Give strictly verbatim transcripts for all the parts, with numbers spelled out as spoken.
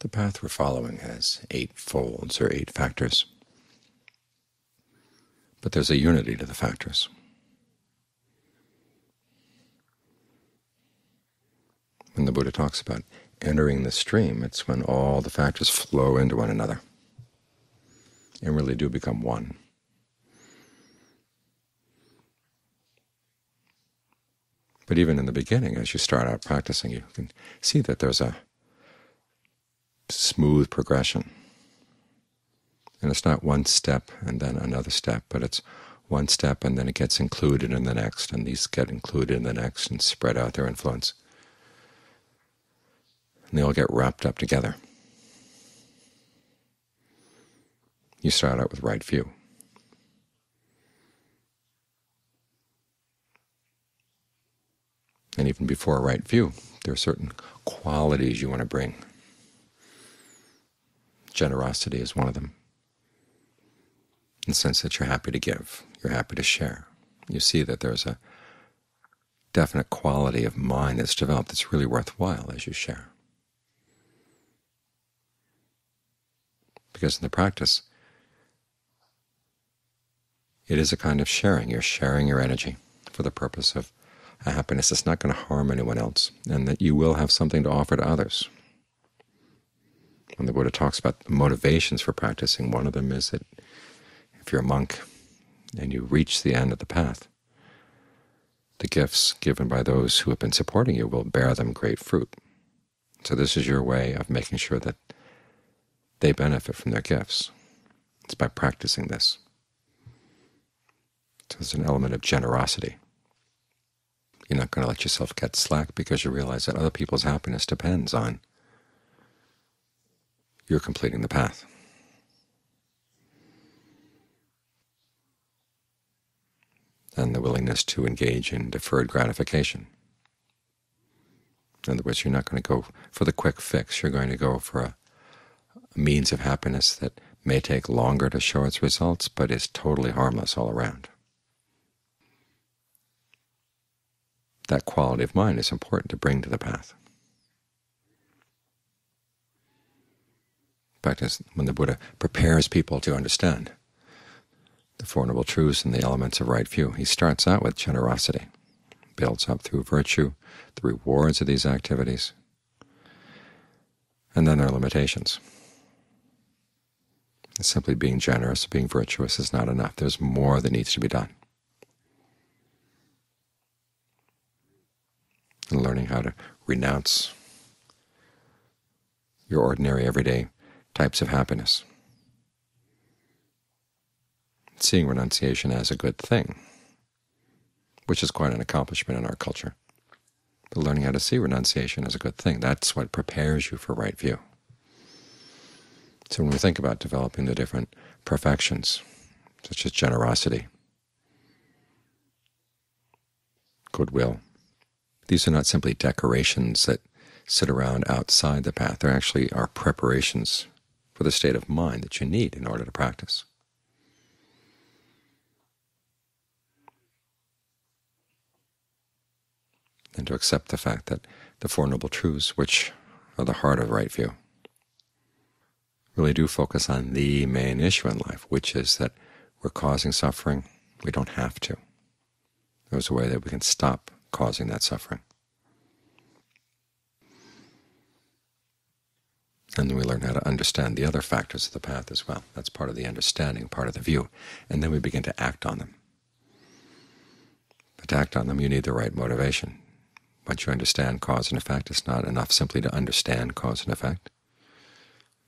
The path we're following has eight folds, or eight factors, but there's a unity to the factors. When the Buddha talks about entering the stream, it's when all the factors flow into one another and really do become one. But even in the beginning, as you start out practicing, you can see that there's a smooth progression. And it's not one step and then another step, but it's one step and then it gets included in the next, and these get included in the next and spread out their influence. And they all get wrapped up together. You start out with right view. And even before right view, there are certain qualities you want to bring. Generosity is one of them. In the sense that you're happy to give, you're happy to share. You see that there's a definite quality of mind that's developed that's really worthwhile as you share. Because in the practice, it is a kind of sharing. You're sharing your energy for the purpose of a happiness that's not going to harm anyone else, and that you will have something to offer to others. When the Buddha talks about the motivations for practicing, one of them is that if you're a monk and you reach the end of the path, the gifts given by those who have been supporting you will bear them great fruit. So this is your way of making sure that they benefit from their gifts. It's by practicing this. So there's an element of generosity. You're not going to let yourself get slack because you realize that other people's happiness depends on your completing the path. And the willingness to engage in deferred gratification. In other words, you're not going to go for the quick fix. You're going to go for a means of happiness that may take longer to show its results, but is totally harmless all around. That quality of mind is important to bring to the path. In fact, when the Buddha prepares people to understand the Four Noble Truths and the elements of right view, he starts out with generosity, builds up through virtue, the rewards of these activities, and then their limitations. Simply being generous, being virtuous is not enough. There's more that needs to be done. And learning how to renounce your ordinary, everyday types of happiness. Seeing renunciation as a good thing, which is quite an accomplishment in our culture. But learning how to see renunciation as a good thing, that's what prepares you for right view. So when we think about developing the different perfections, such as generosity, goodwill, these are not simply decorations that sit around outside the path. They actually are preparations for the state of mind that you need in order to practice. And to accept the fact that the Four Noble Truths, which are the heart of right view, really do focus on the main issue in life, which is that we're causing suffering. We don't have to. There's a way that we can stop causing that suffering. And then we learn how to understand the other factors of the path as well. That's part of the understanding, part of the view. And then we begin to act on them. But to act on them, you need the right motivation. Once you understand cause and effect, it's not enough simply to understand cause and effect.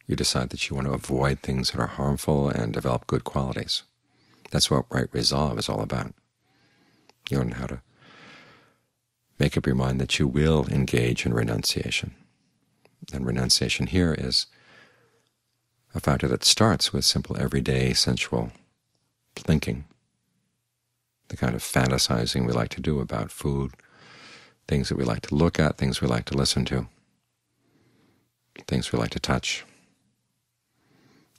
You decide that you want to avoid things that are harmful and develop good qualities. That's what right resolve is all about. You learn how to make up your mind that you will engage in renunciation. And renunciation here is a factor that starts with simple everyday sensual thinking, the kind of fantasizing we like to do about food, things that we like to look at, things we like to listen to, things we like to touch.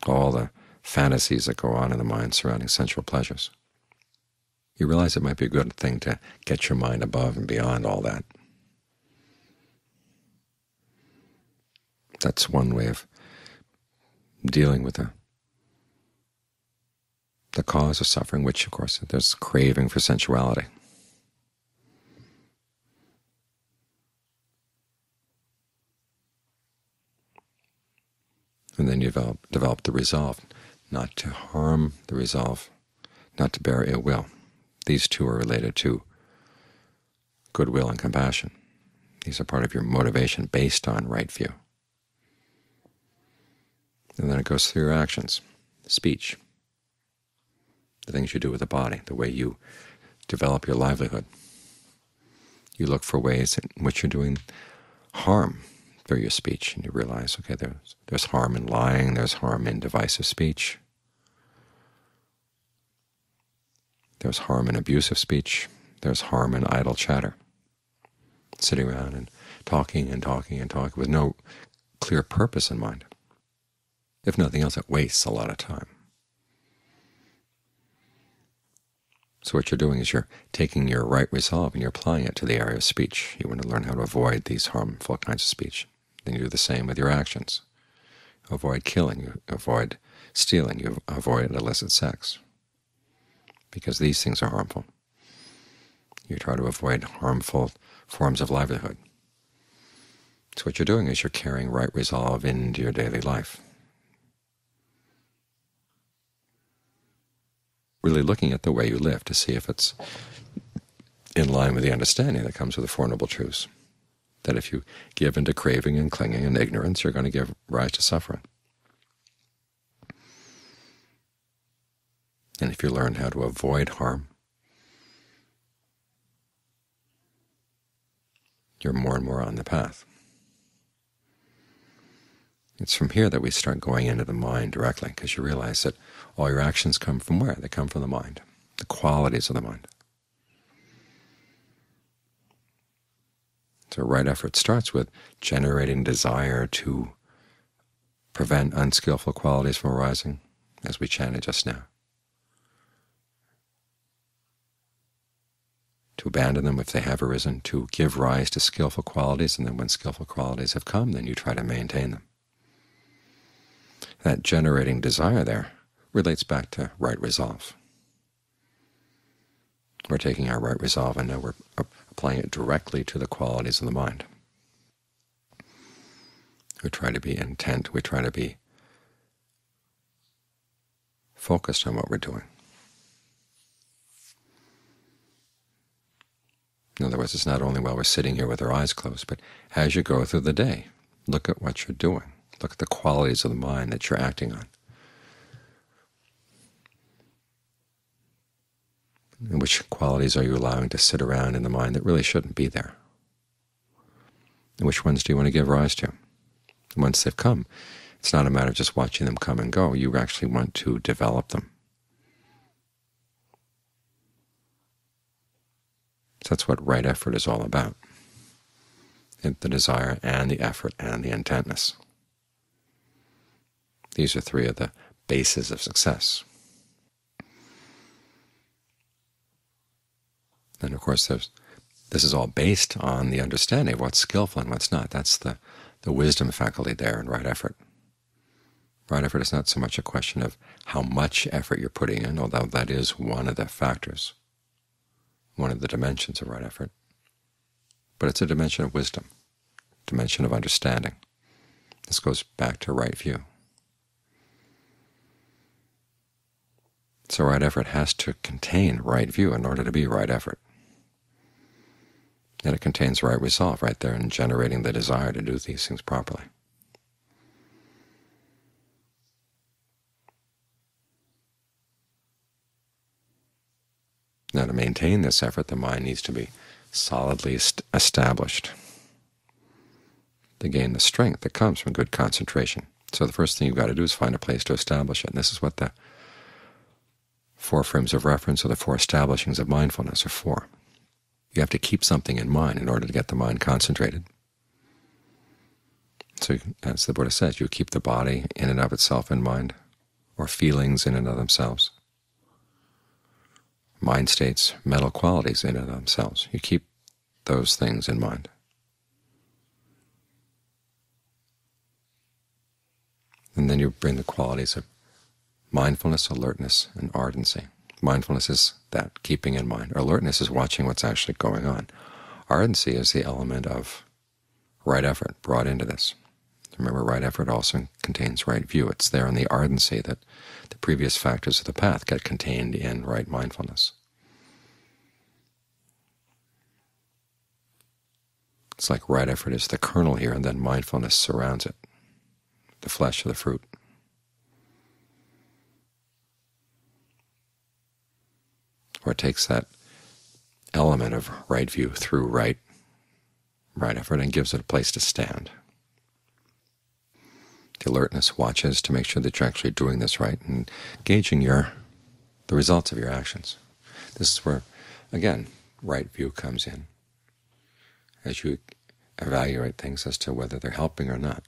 All the fantasies that go on in the mind surrounding sensual pleasures. You realize it might be a good thing to get your mind above and beyond all that. That's one way of dealing with the, the cause of suffering, which, of course, there's craving for sensuality. And then you develop, develop the resolve not to harm, the resolve not to bear ill will. These two are related to goodwill and compassion. These are part of your motivation based on right view. And then it goes through your actions, speech, the things you do with the body, the way you develop your livelihood. You look for ways in which you're doing harm through your speech, and you realize, okay, there's, there's harm in lying, there's harm in divisive speech, there's harm in abusive speech, there's harm in idle chatter, sitting around and talking and talking and talking with no clear purpose in mind. If nothing else, it wastes a lot of time. So what you're doing is you're taking your right resolve and you're applying it to the area of speech. You want to learn how to avoid these harmful kinds of speech. Then you do the same with your actions. You avoid killing, you avoid stealing, you avoid illicit sex, because these things are harmful. You try to avoid harmful forms of livelihood. So what you're doing is you're carrying right resolve into your daily life. Really looking at the way you live to see if it's in line with the understanding that comes with the Four Noble Truths, that if you give into craving and clinging and ignorance, you're going to give rise to suffering. And if you learn how to avoid harm, you're more and more on the path. It's from here that we start going into the mind directly, because you realize that all your actions come from where? They come from the mind, the qualities of the mind. So right effort starts with generating desire to prevent unskillful qualities from arising, as we chanted just now, to abandon them if they have arisen, to give rise to skillful qualities, and then when skillful qualities have come, then you try to maintain them. That generating desire there relates back to right resolve. We're taking our right resolve and now we're applying it directly to the qualities of the mind. We try to be intent, we try to be focused on what we're doing. In other words, it's not only while we're sitting here with our eyes closed, but as you go through the day, look at what you're doing. Look at the qualities of the mind that you're acting on, and which qualities are you allowing to sit around in the mind that really shouldn't be there, and which ones do you want to give rise to? And once they've come, it's not a matter of just watching them come and go. You actually want to develop them. So that's what right effort is all about, and the desire and the effort and the intentness. These are three of the bases of success. And of course, there's, this is all based on the understanding of what's skillful and what's not. That's the, the wisdom faculty there in right effort. Right effort is not so much a question of how much effort you're putting in, although that is one of the factors, one of the dimensions of right effort. But it's a dimension of wisdom, dimension of understanding. This goes back to right view. So right effort has to contain right view in order to be right effort. And it contains right resolve right there in generating the desire to do these things properly. Now, to maintain this effort, the mind needs to be solidly established to gain the strength that comes from good concentration. So the first thing you've got to do is find a place to establish it, and this is what the four frames of reference, or the four establishings of mindfulness, are for. You have to keep something in mind in order to get the mind concentrated. So, as the Buddha says, you keep the body in and of itself in mind, or feelings in and of themselves, mind states, mental qualities in and of themselves. You keep those things in mind. And then you bring the qualities of mindfulness, alertness, and ardency. Mindfulness is that keeping in mind. Alertness is watching what's actually going on. Ardency is the element of right effort brought into this. Remember, right effort also contains right view. It's there in the ardency that the previous factors of the path get contained in right mindfulness. It's like right effort is the kernel here, and then mindfulness surrounds it, the flesh of the fruit. Or it takes that element of right view through right, right effort and gives it a place to stand. The alertness watches to make sure that you're actually doing this right and gauging your, the results of your actions. This is where, again, right view comes in, as you evaluate things as to whether they're helping or not.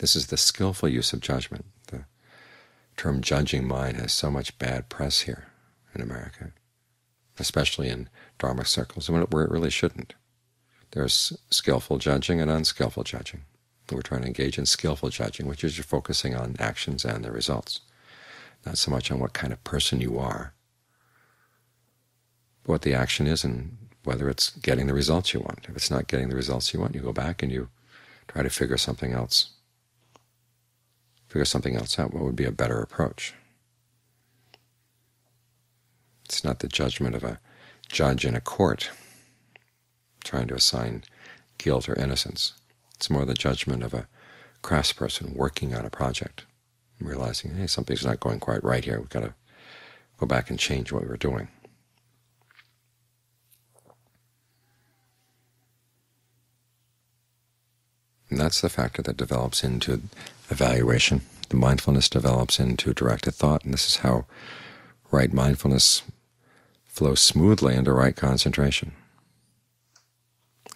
This is the skillful use of judgment. The term judging mind has so much bad press here in America, especially in Dharma circles, where it really shouldn't. There's skillful judging and unskillful judging. We're trying to engage in skillful judging, which is you're focusing on actions and their results, not so much on what kind of person you are, but what the action is and whether it's getting the results you want. If it's not getting the results you want, you go back and you try to figure something else, figure something else out. What would be a better approach? It's not the judgment of a judge in a court trying to assign guilt or innocence. It's more the judgment of a craftsperson working on a project and realizing, hey, something's not going quite right here. We've got to go back and change what we were doing. And that's the factor that develops into evaluation. The mindfulness develops into directed thought, and this is how right mindfulness flows smoothly into right concentration.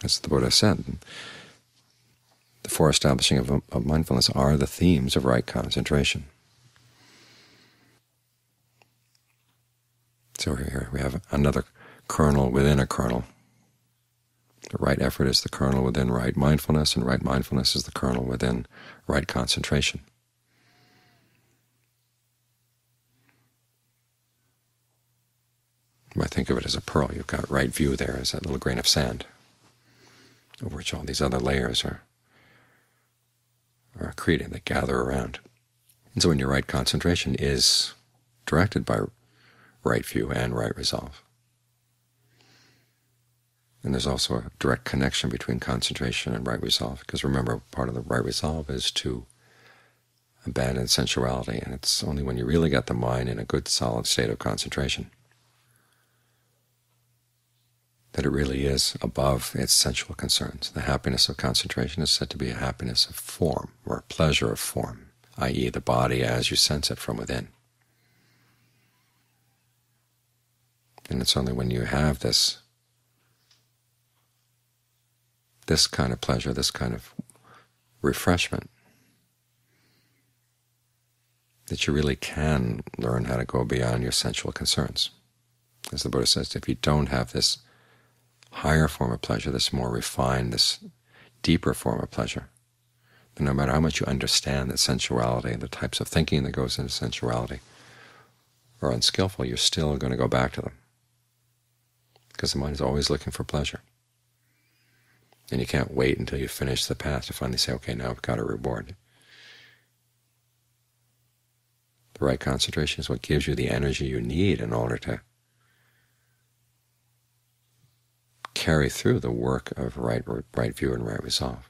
As the Buddha said, the four establishing of, of mindfulness are the themes of right concentration. So here we have another kernel within a kernel. The right effort is the kernel within right mindfulness, and right mindfulness is the kernel within right concentration. I think of it as a pearl. You've got right view there as that little grain of sand, over which all these other layers are are accreting, that gather around. And so when your right concentration is directed by right view and right resolve. And there's also a direct connection between concentration and right resolve, because remember, part of the right resolve is to abandon sensuality, and it's only when you really get the mind in a good solid state of concentration that it really is above its sensual concerns. The happiness of concentration is said to be a happiness of form, or a pleasure of form, that is the body as you sense it from within. And it's only when you have this this kind of pleasure, this kind of refreshment, that you really can learn how to go beyond your sensual concerns. As the Buddha says, if you don't have this higher form of pleasure, this more refined, this deeper form of pleasure, then no matter how much you understand that sensuality and the types of thinking that goes into sensuality are unskillful, you're still going to go back to them, because the mind is always looking for pleasure. And you can't wait until you finish the path to finally say, okay, now I've got a reward. The right concentration is what gives you the energy you need in order to carry through the work of right, right view and right resolve.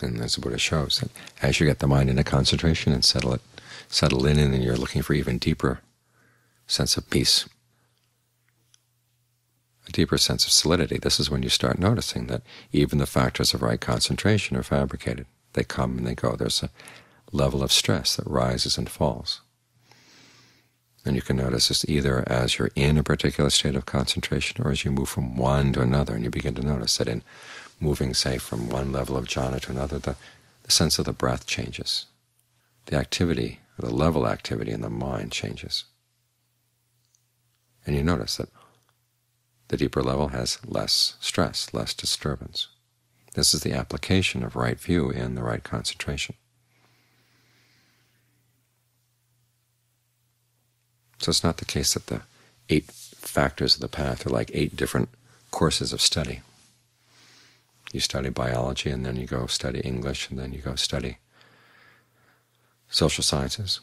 And as the Buddha shows, that as you get the mind into concentration and settle it, settle in, and then you're looking for even deeper sense of peace, a deeper sense of solidity. This is when you start noticing that even the factors of right concentration are fabricated. They come and they go. There's a level of stress that rises and falls. And you can notice this either as you're in a particular state of concentration or as you move from one to another, and you begin to notice that in moving, say, from one level of jhana to another, the, the sense of the breath changes. The activity, the level activity in the mind changes. And you notice that the deeper level has less stress, less disturbance. This is the application of right view in the right concentration. So it's not the case that the eight factors of the path are like eight different courses of study. You study biology, and then you go study English, and then you go study social sciences.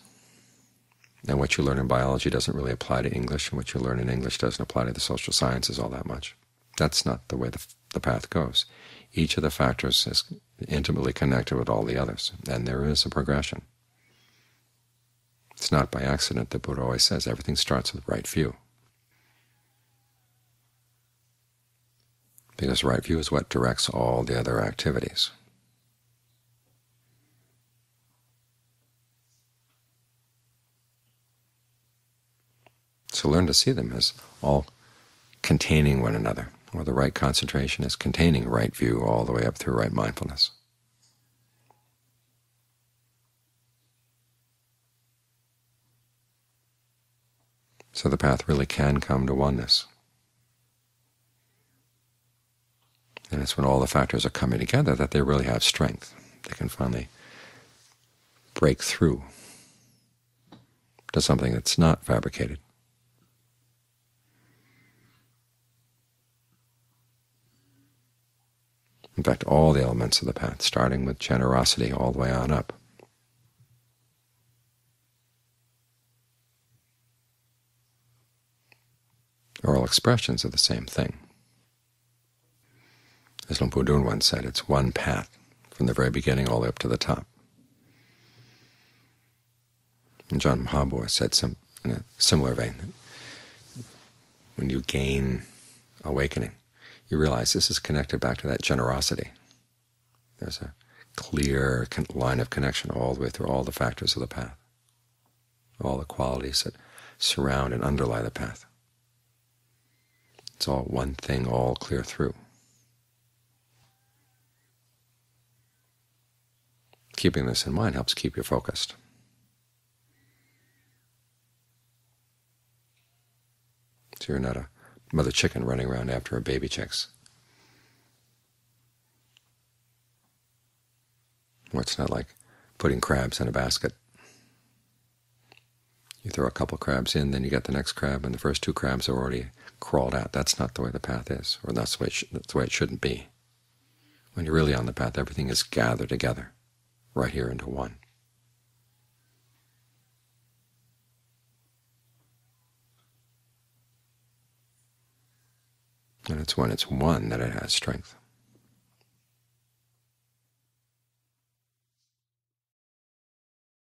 And what you learn in biology doesn't really apply to English, and what you learn in English doesn't apply to the social sciences all that much. That's not the way the, the path goes. Each of the factors is intimately connected with all the others, and there is a progression. It's not by accident that Buddha always says everything starts with right view, because right view is what directs all the other activities. So learn to see them as all containing one another, or the right concentration is containing right view all the way up through right mindfulness. So the path really can come to oneness. And it's when all the factors are coming together that they really have strength. They can finally break through to something that's not fabricated. In fact, all the elements of the path, starting with generosity all the way on up. Are all expressions of the same thing. As Lumpudun once said, it's one path from the very beginning all the way up to the top. And John Mahabur said some, in a similar vein, that when you gain awakening, you realize this is connected back to that generosity. There's a clear line of connection all the way through all the factors of the path, all the qualities that surround and underlie the path. It's all one thing, all clear through. Keeping this in mind helps keep you focused. So you're not a mother chicken running around after her baby chicks. Well, it's not like putting crabs in a basket. You throw a couple crabs in, then you get the next crab, and the first two crabs are already crawled out. That's not the way the path is, or that's the way it, sh that's the way it shouldn't be. When you're really on the path, everything is gathered together, right here into one. And it's when it's one that it has strength.